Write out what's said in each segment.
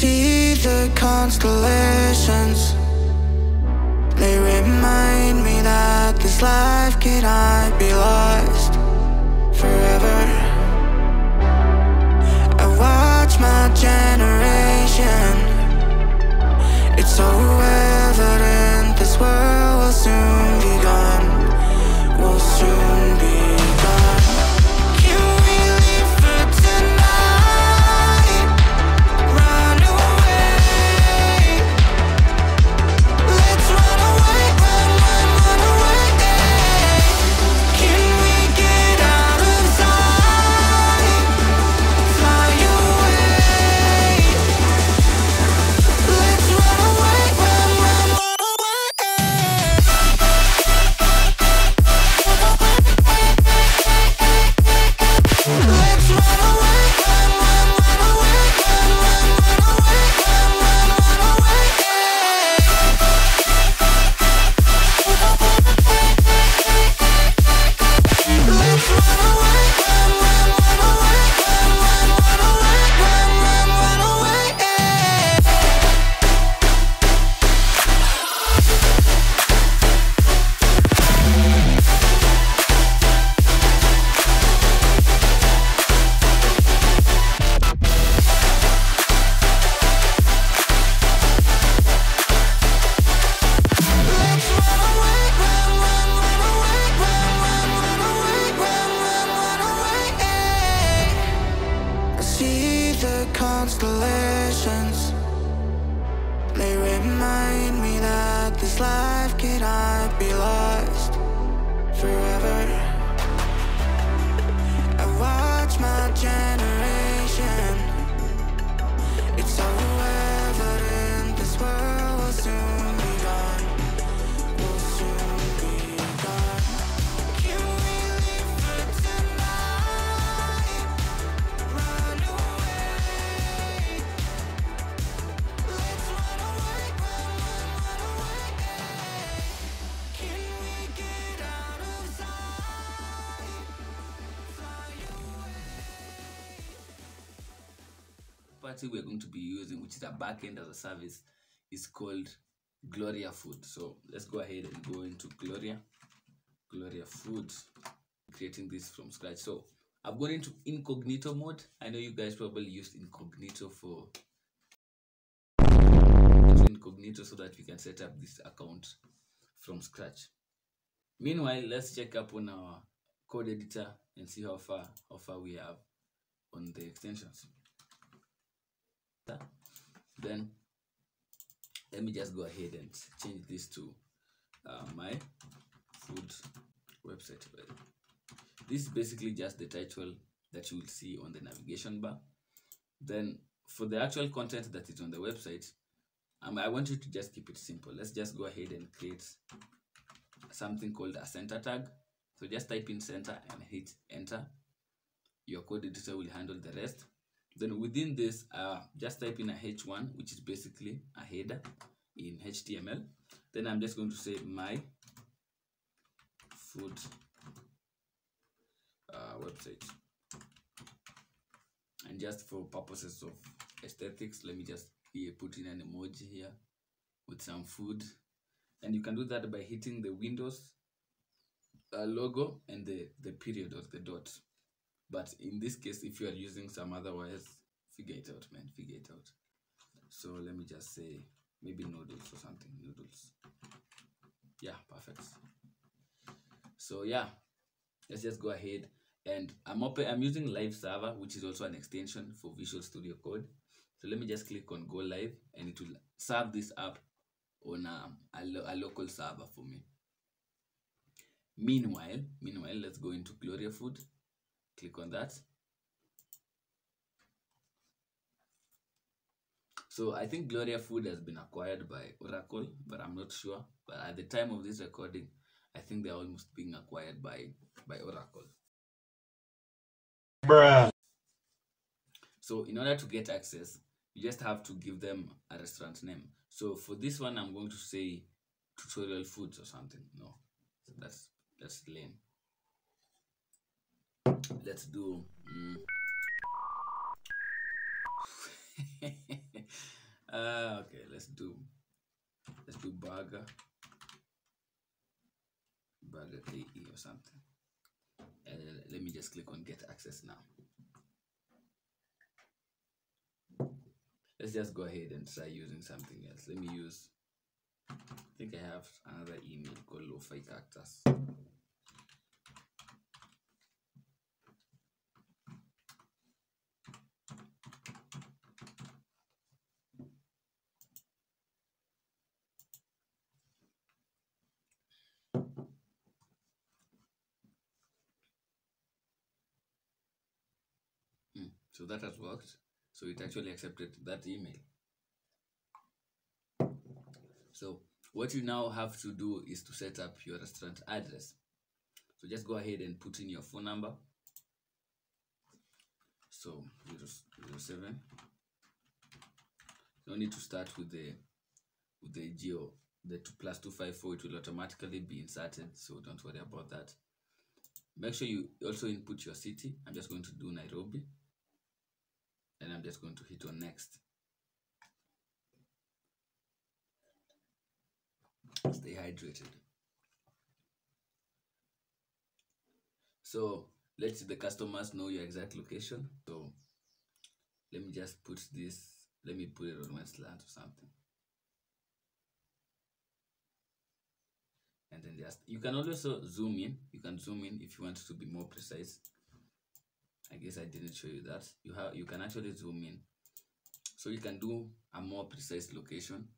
see the constellations. They remind me that this life cannot be lost forever. I watch my generation. It's so evident this world will soon be gone. Will soon be gone. Can we leave for tonight? We're going to be using, which is a backend as a service, is called Gloria Food. So let's go ahead and go into Gloria Food, creating this from scratch. So I've gone into incognito mode. I know you guys probably used incognito for incognito so that we can set up this account from scratch. Meanwhile, let's check up on our code editor and see how far we have on the extensions. Then let me just go ahead and change this to my food website. This is basically just the title that you will see on the navigation bar. Then for the actual content that is on the website, I want you to just keep it simple. Let's just go ahead and create something called a center tag. So just type in center and hit enter. Your code editor will handle the rest. Then within this, just type in a H1, which is basically a header in HTML. Then I'm just going to say my food website. And just for purposes of aesthetics, let me just put in an emoji here with some food. And you can do that by hitting the Windows logo and the period or the dot. But in this case, if you are using some otherwise, figure it out, man, figure it out. So let me just say maybe noodles or something, noodles. Yeah, perfect. So yeah, let's just go ahead. And I'm using Live Server, which is also an extension for Visual Studio Code. So let me just click on Go Live, and it will serve this up on a local server for me. Meanwhile, let's go into Gloria Food. Click on that. So I think Gloria Food has been acquired by Oracle, but I'm not sure. But at the time of this recording, I think they're almost being acquired by Oracle. Bruh. So in order to get access, you just have to give them a restaurant name. So for this one, I'm going to say Tutorial Foods or something. No, that's lame. Let's do Okay, let's do Burger KE or something. Let me just click on Get Access Now. Let's just go ahead and try using something else. Let me use, I think I have another email called Lofi Actors. So that has worked. So it actually accepted that email. So what you now have to do is to set up your restaurant address. So just go ahead and put in your phone number. So 007. No need to start with the geo. The +254, it will automatically be inserted. So don't worry about that. Make sure you also input your city. I'm just going to do Nairobi. And I'm just going to hit on next. Stay hydrated. So let the customers know your exact location. So let me just put this, let me put it on Westland or something. And then just, you can also zoom in. You can zoom in if you want to be more precise. I guess I didn't show you that. You can actually zoom in. So you can do a more precise location.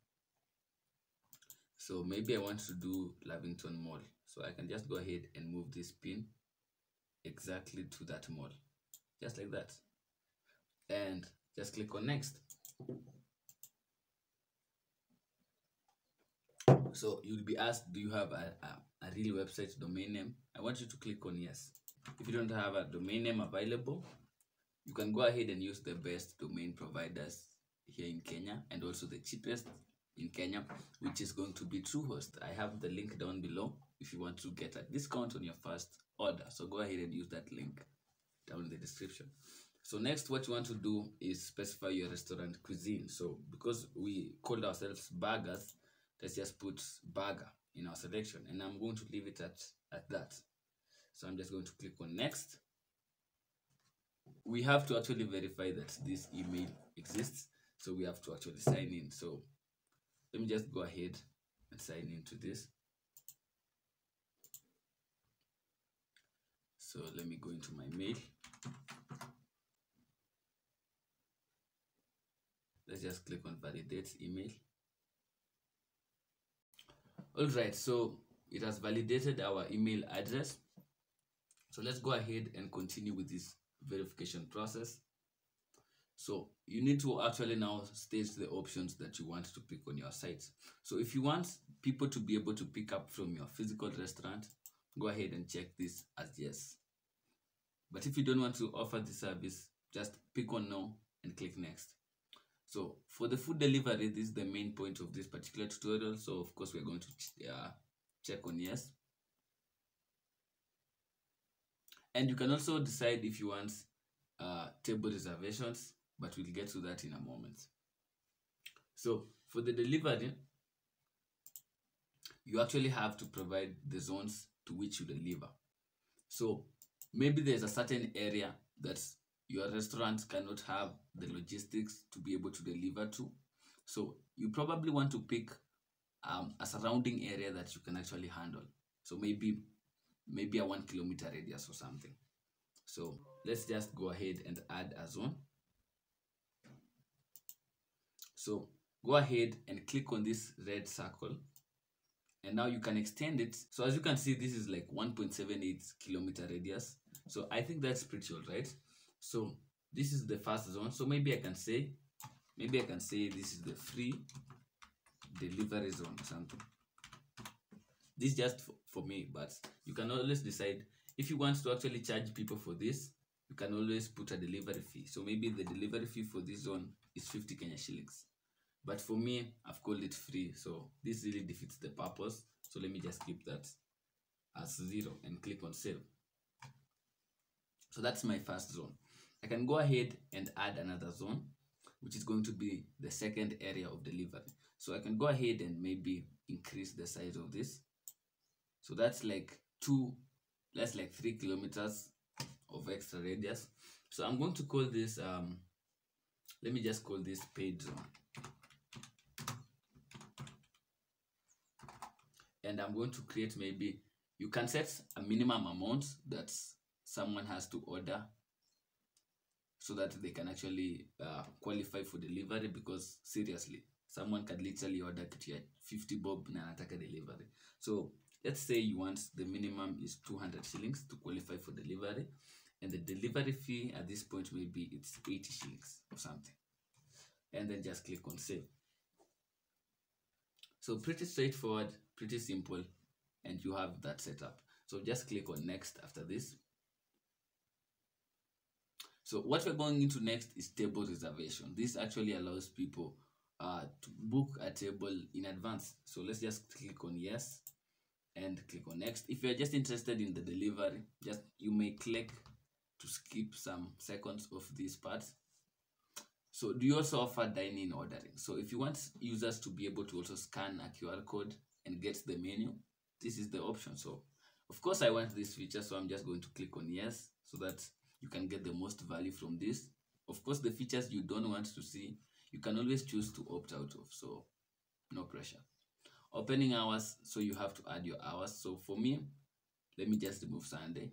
So maybe I want to do Lavington Mall. So I can just go ahead and move this pin exactly to that mall. Just like that. And just click on next. So you'll be asked, do you have a real website domain name? I want you to click on yes. If you don't have a domain name available, you can go ahead and use the best domain providers here in Kenya and also the cheapest in Kenya, which is going to be Truehost. I have the link down below if you want to get a discount on your first order. So go ahead and use that link down in the description. So next, what you want to do is specify your restaurant cuisine. So because we called ourselves burgers, let's just put burger in our selection, and I'm going to leave it at that. So I'm just going to click on next. We have to actually verify that this email exists. So we have to actually sign in. So let me just go ahead and sign into this. So let me go into my mail. Let's just click on validate email. All right, so it has validated our email address. So let's go ahead and continue with this verification process. So you need to actually now stage the options that you want to pick on your site. So if you want people to be able to pick up from your physical restaurant, go ahead and check this as yes. But if you don't want to offer the service, just pick on no and click next. So for the food delivery, this is the main point of this particular tutorial. So of course, we're going to check on yes. And you can also decide if you want table reservations, but we'll get to that in a moment. So for the delivery, you actually have to provide the zones to which you deliver. So maybe there's a certain area that your restaurant cannot have the logistics to be able to deliver to. So you probably want to pick a surrounding area that you can actually handle. So maybe a 1 kilometer radius or something. So let's just go ahead and add a zone. So go ahead and click on this red circle, and now you can extend it. So as you can see, this is like 1.78 kilometer radius. So I think that's pretty all right. So this is the first zone. So maybe I can say this is the free delivery zone or something. This just for me, but you can always decide if you want to actually charge people for this. You can always put a delivery fee. So maybe the delivery fee for this zone is 50 Kenya shillings, but for me, I've called it free. So this really defeats the purpose. So let me just keep that as 0 and click on save. So that's my first zone. I can go ahead and add another zone. which is going to be the second area of delivery. So I can go ahead and maybe increase the size of this. So that's like 3 kilometers of extra radius. So I'm going to call this, let me just call this page zone. And I'm going to create, maybe you can set a minimum amount that someone has to order so that they can actually qualify for delivery, because seriously, someone can literally order kitu ya 50 bob na anataka delivery. So let's say you want the minimum is 200 shillings to qualify for delivery, and the delivery fee at this point maybe it's 80 shillings or something, and then just click on save. So pretty straightforward, pretty simple, and you have that setup. So just click on next after this. So what we're going into next is table reservation. This actually allows people to book a table in advance. So let's just click on yes and click on next. If you're just interested in the delivery, just you may click to skip some seconds of these parts. So do you also offer dine-in ordering? So if you want users to be able to also scan a QR code and get the menu, this is the option. So of course I want this feature, so I'm just going to click on yes so that you can get the most value from this. Of course, the features you don't want to see, you can always choose to opt out of, so no pressure. Opening hours, so you have to add your hours. So for me, let me just remove Sunday,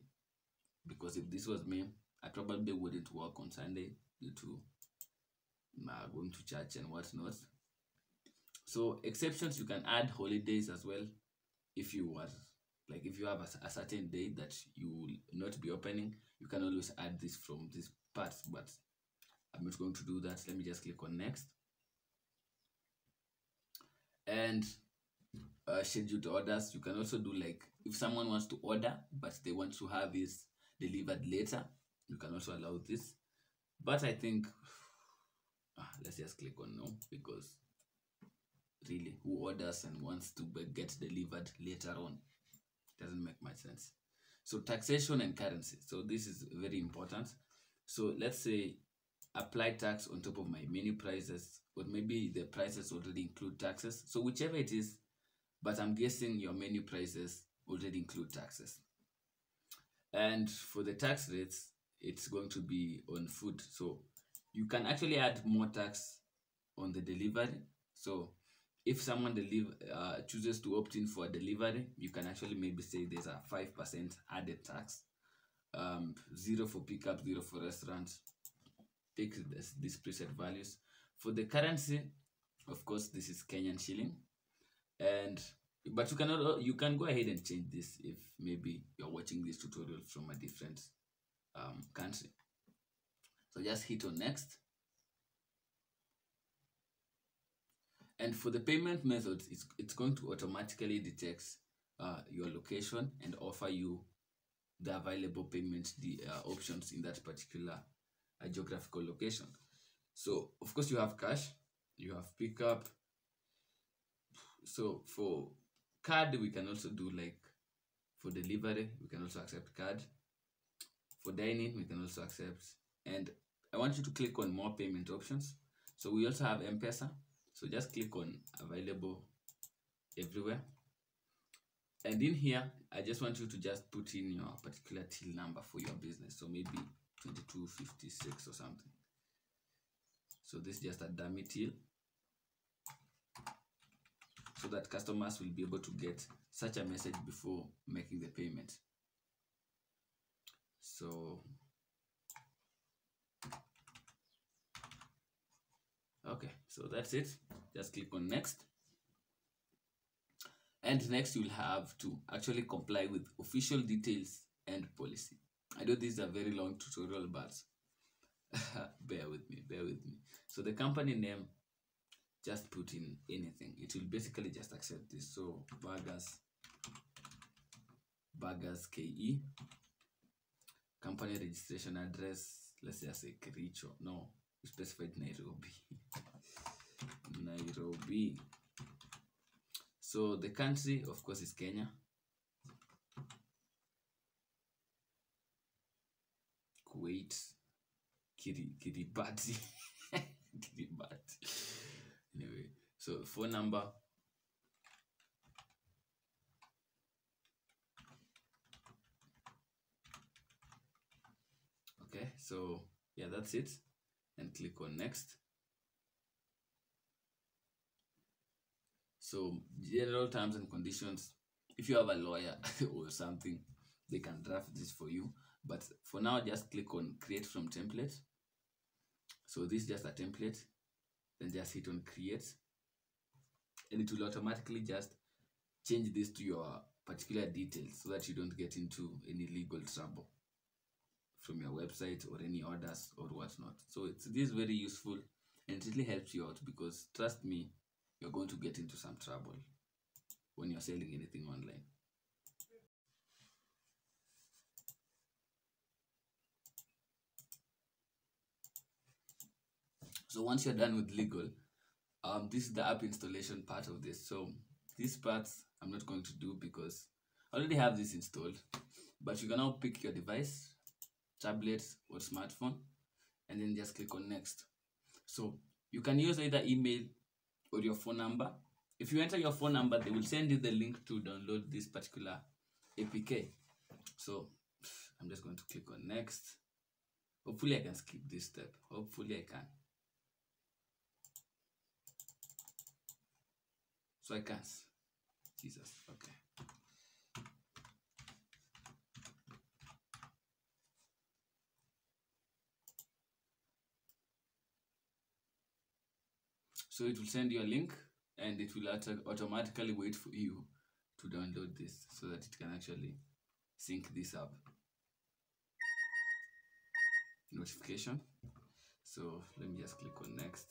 because if this was me, I probably wouldn't work on Sunday due to going to church and whatnot. So exceptions, you can add holidays as well. If you were like, if you have a certain day that you will not be opening, you can always add this from this part, but I'm not going to do that. Let me just click on next. And scheduled orders, you can also do, like, if someone wants to order but they want to have it delivered later, you can also allow this. But I think let's just click on no, because really, who orders and wants to get delivered later on? Doesn't make much sense. So taxation and currency, so this is very important. So let's say apply tax on top of my menu prices, or maybe the prices already include taxes, so whichever it is, but I'm guessing your menu prices already include taxes. And for the tax rates, it's going to be on food, so you can actually add more tax on the delivery. So if someone chooses to opt in for a delivery, you can actually maybe say there's a 5% added tax, 0 for pickup, 0 for restaurants. Take these preset values. For the currency, of course, this is Kenyan shilling, but you can go ahead and change this if maybe you're watching this tutorial from a different country. So just hit on next. And for the payment methods, it's going to automatically detect your location and offer you the available payment options in that particular geographical location. So of course you have cash, you have pickup. So for card, we can also do, like, for delivery, we can also accept card. For dining, we can also accept. And I want you to click on more payment options. So we also have Mpesa. So just click on available everywhere. And in here, I just want you to just put in your particular till number for your business. So maybe 2256 or something. So this is just a dummy till, so that customers will be able to get such a message before making the payment. So okay, so that's it. Just click on next. And next, you'll have to actually comply with official details and policy. I know this is a very long tutorial, but bear with me. So the company name, just put in anything. It will basically just accept this. So Burger KE. Company registration address, let's just say Kericho. No, we specified Nairobi. Nairobi. So the country, of course, is Kenya. Kuwait. Kiribati. So phone number. Okay, so yeah, that's it. And click on next. So general terms and conditions, if you have a lawyer or something, they can draft this for you. But for now, just click on create from template. So this is just a template. Then just hit on create. And it will automatically just change this to your particular details so that you don't get into any legal trouble from your website or any orders or whatnot. So this is very useful and it really helps you out, because trust me, you're going to get into some trouble when you're selling anything online. So once you're done with legal, this is the app installation part of this. So these parts I'm not going to do because I already have this installed, but you can now pick your device, tablet or smartphone, and then just click on next. So you can use either email or your phone number. If you enter your phone number, they will send you the link to download this particular APK. So I'm just going to click on next. Hopefully I can skip this step. Hopefully I can. So I can't. Jesus, okay. So it will send you a link and it will automatically wait for you to download this so that it can actually sync this up. Notification. So let me just click on next.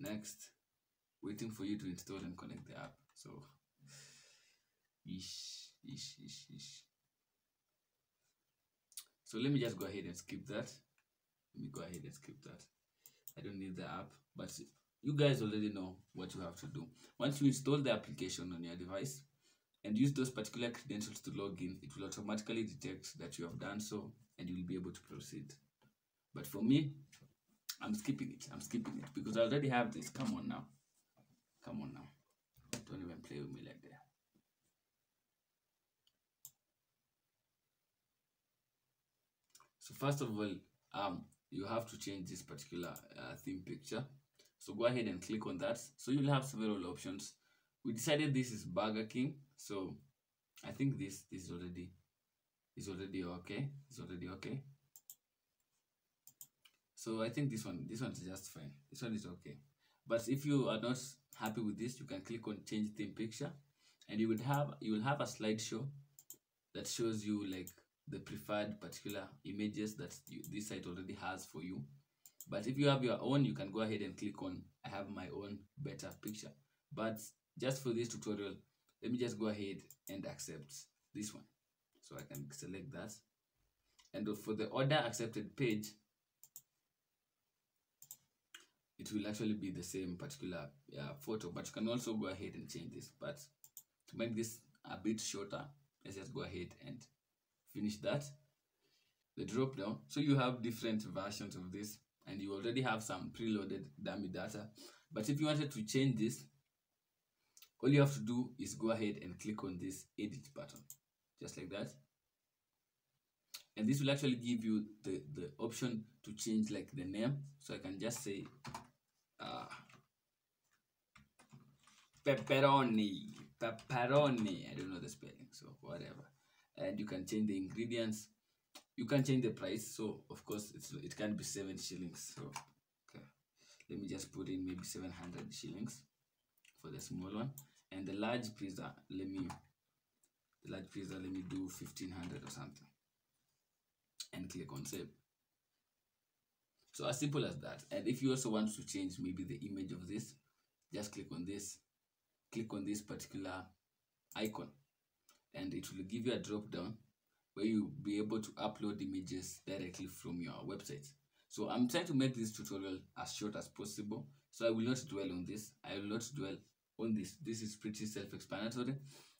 Next. Waiting for you to install and connect the app. So So let me just go ahead and skip that. I don't need the app, but you guys already know what you have to do. Once you install the application on your device and use those particular credentials to log in, it will automatically detect that you have done so and you will be able to proceed. But for me, I'm skipping it. Because I already have this. Come on now. Don't even play with me like that. So first of all, you have to change this particular theme picture. So go ahead and click on that. So you'll have several options. We decided this is Burger KE. So I think this is already okay. So I think this one is just fine. This one is okay. But if you are not happy with this, you can click on change theme picture, and you will have a slideshow that shows you like the preferred particular images that this site already has for you. But if you have your own, you can go ahead and click on I have my own better picture. But just for this tutorial, let me just go ahead and accept this one. So I can select that. And for the order accepted page, it will actually be the same particular photo, but you can also go ahead and change this. But to make this a bit shorter, let's just go ahead and finish that. The drop down. So you have different versions of this and you already have some preloaded dummy data. But if you wanted to change this, all you have to do is go ahead and click on this edit button, just like that. And this will actually give you the option to change like the name. So I can just say pepperoni. I don't know the spelling, so whatever. And you can change the ingredients, you can change the price. So of course it can be 7 shillings. So okay, let me just put in maybe 700 shillings for the small one. And the large pizza, let me do 1500 or something, and click on save. So as simple as that. And if you also want to change maybe the image of this, just click on this particular icon, and it will give you a drop down where you'll be able to upload images directly from your website. So I'm trying to make this tutorial as short as possible, so I will not dwell on this. This is pretty self-explanatory.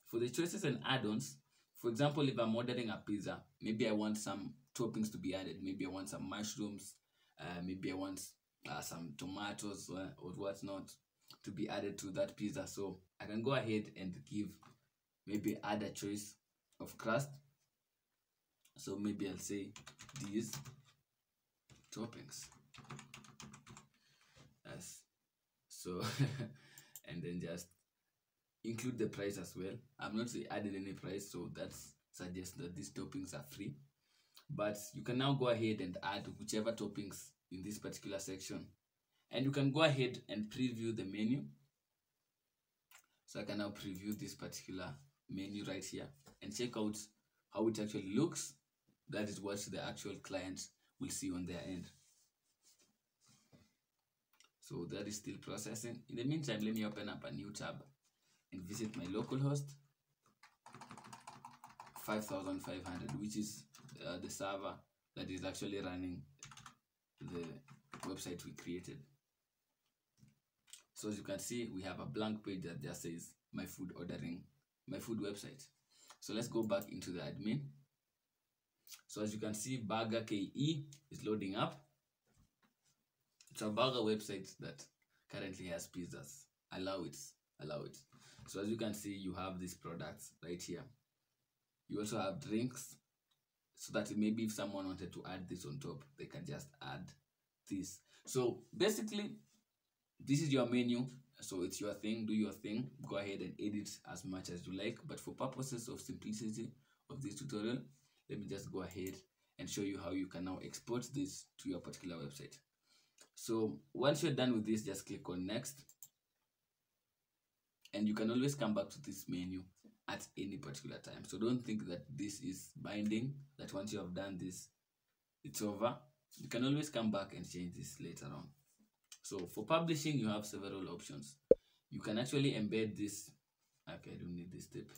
For the choices and add-ons, for example, if I'm ordering a pizza, maybe I want some toppings to be added. Maybe I want some mushrooms, maybe I want some tomatoes or whatnot to be added to that pizza. So I can go ahead and give maybe add a choice of crust. So maybe I'll say these toppings. Yes. So and then just include the price as well. I'm not adding any price, so that suggests that these toppings are free. But you can now go ahead and add whichever toppings in this particular section, and you can go ahead and preview the menu. So I can now preview this particular menu right here and check out how it actually looks. That is what the actual client will see on their end. So that is still processing. In the meantime, let me open up a new tab and visit my localhost 5500, which is the server that is actually running the website we created. So as you can see, we have a blank page that just says my food ordering, my food website. So let's go back into the admin. So as you can see, Burger KE is loading up. It's a burger website that currently has pizzas. Allow it. So as you can see, you have these products right here. You also have drinks, so that maybe if someone wanted to add this on top, they can just add this. So basically, this is your menu. So it's your thing, do your thing. Go ahead and edit as much as you like. But for purposes of simplicity of this tutorial, let me just go ahead and show you how you can now export this to your particular website. So once you're done with this, just click on next. And you can always come back to this menu at any particular time. So don't think that this is binding, that once you have done this, it's over. You can always come back and change this later on. So for publishing, you have several options. You can actually embed this. Okay, I don't need this tip.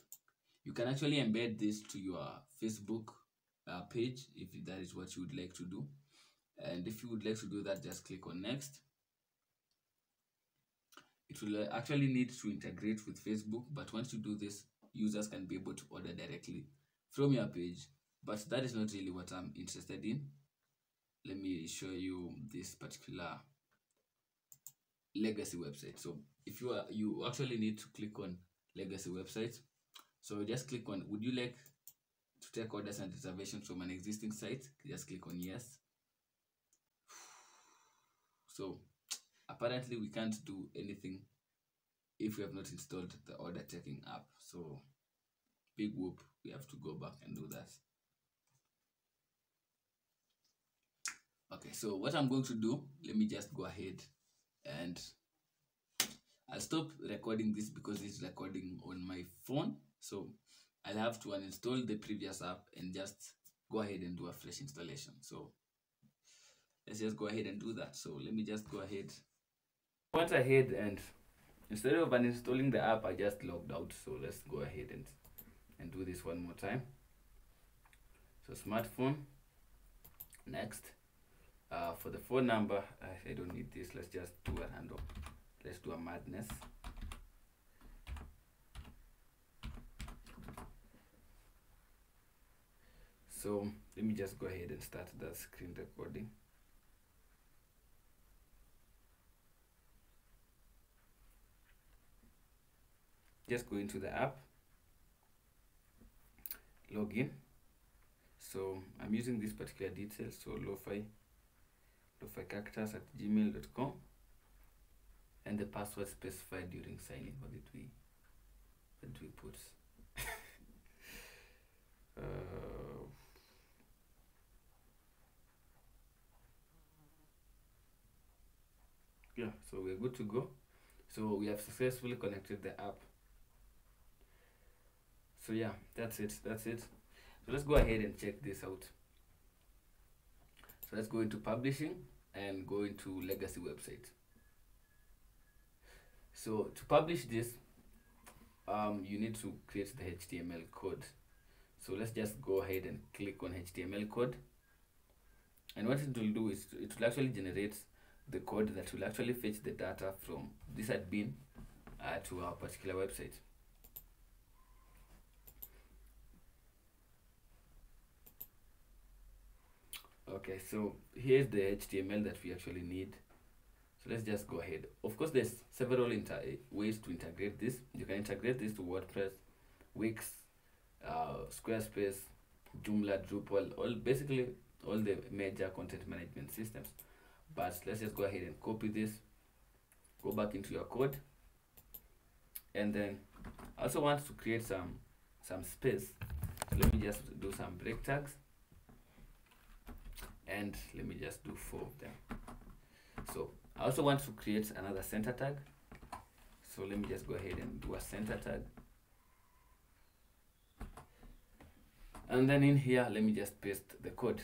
You can actually embed this to your Facebook page if that is what you would like to do. And if you would like to do that, just click on next. It will actually need to integrate with Facebook, but once you do this, users can be able to order directly from your page. But that is not really what I'm interested in. Let me show you this particular legacy website. So if you are, you actually need to click on legacy website. So just click on, would you like to take orders and reservations from an existing site? Just click on yes. So apparently we can't do anything if we have not installed the order taking app. So big whoop, we have to go back and do that. Okay, so what I'm going to do, let me just go ahead and I'll stop recording this because it's recording on my phone. So I'll have to uninstall the previous app and just go ahead and do a fresh installation. So let's just go ahead and do that. So let me just go ahead. I went ahead and instead of uninstalling the app, I just logged out. So let's go ahead and do this one more time. So smartphone, next. For the phone number, I don't need this. Let's just do a random. Let's do a madness. So let me just go ahead and start the screen recording. Just go into the app, log in. So I'm using this particular detail, so lofiactors@gmail.com, and the password specified during signing. What did we put? Yeah, so we're good to go. So we have successfully connected the app. So yeah, that's it. So let's go ahead and check this out. So let's go into publishing and go into legacy website. So to publish this, you need to create the HTML code. So let's just go ahead and click on HTML code. And what it will do is it will actually generate the code that will actually fetch the data from this admin to our particular website. Okay, so here's the HTML that we actually need So let's just go ahead. Of course, there's several ways to integrate this. You can integrate this to WordPress, Wix, Squarespace, Joomla, Drupal, basically all the major content management systems. But let's just go ahead and copy this, go back into your code, and then I also want to create some space. So let me just do some break tags, and let me just do 4 of them. So I also want to create another center tag. So let me just go ahead and do a center tag. And then in here, let me just paste the code.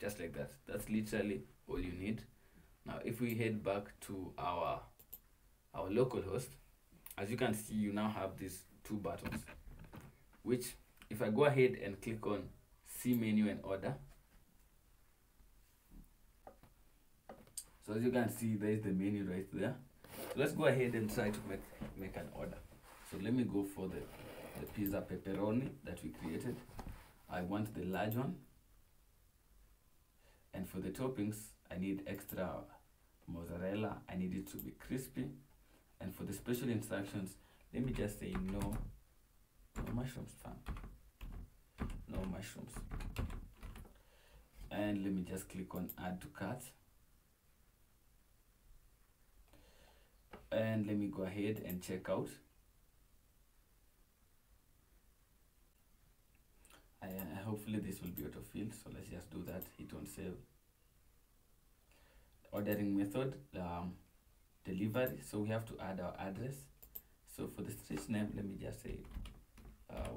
Just like that. That's literally all you need. Now, if we head back to our local host, as you can see, you now have these 2 buttons, which if I go ahead and click on See Menu and Order, so as you can see, there is the menu right there. So let's go ahead and try to make an order. So let me go for the pizza pepperoni that we created. I want the large one. And for the toppings, I need extra mozzarella. I need it to be crispy. And for the special instructions, let me just say no mushrooms, fam. No mushrooms. And let me just click on Add to Cart. And let me go ahead and check out. Hopefully this will be autofilled, so let's just do that. Hit on save. Ordering method, delivery. So we have to add our address. So for the street name, let me just say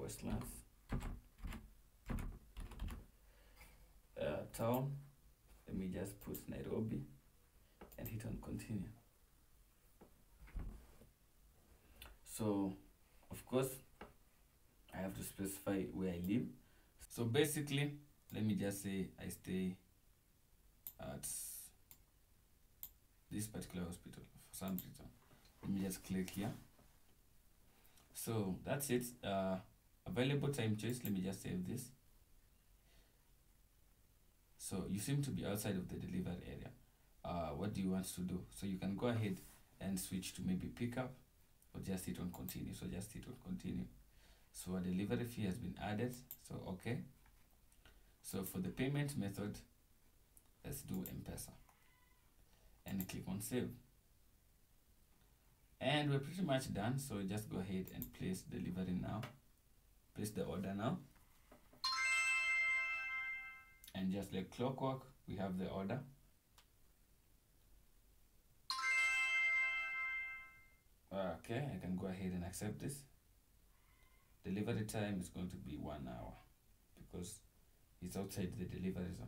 Westlands. Town, let me just put Nairobi and hit on continue. So, of course, I have to specify where I live. So basically, let me just say I stay at this particular hospital for some reason. Let me just click here. So that's it. Available time choice. Let me just save this. So you seem to be outside of the delivery area. What do you want to do? So you can go ahead and switch to maybe pickup, or just hit on continue. So just hit on continue. So a delivery fee has been added. So okay. So for the payment method, let's do Mpesa and click on save. And we're pretty much done. So just go ahead and place delivery now. Place the order now. And just like clockwork, we have the order. Okay, I can go ahead and accept this. Delivery time is going to be 1 hour because it's outside the delivery zone.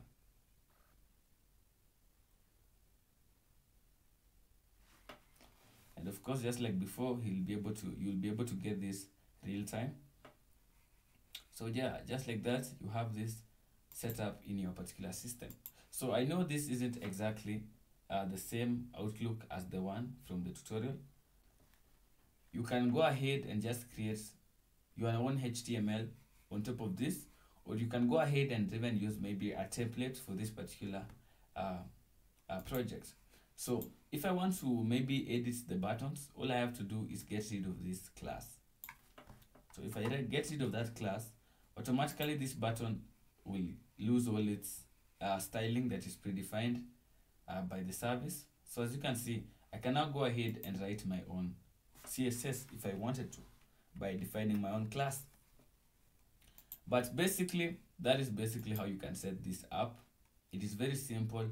And of course, just like before, you'll be able to get this real time. So yeah, just like that, you have this set up in your particular system. So I know this isn't exactly the same outlook as the one from the tutorial. You can go ahead and just create your own HTML on top of this, or you can go ahead and even use maybe a template for this particular project. So if I want to maybe edit the buttons, all I have to do is get rid of this class. So if I get rid of that class, automatically this button will lose all its styling that is predefined by the service. So as you can see, I can now go ahead and write my own CSS if I wanted to, by defining my own class. But basically, that is basically how you can set this up. It is very simple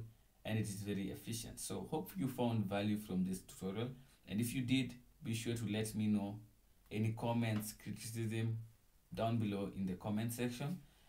and it is very efficient. So hope you found value from this tutorial, and if you did, be sure to let me know any comments, criticism down below in the comment section,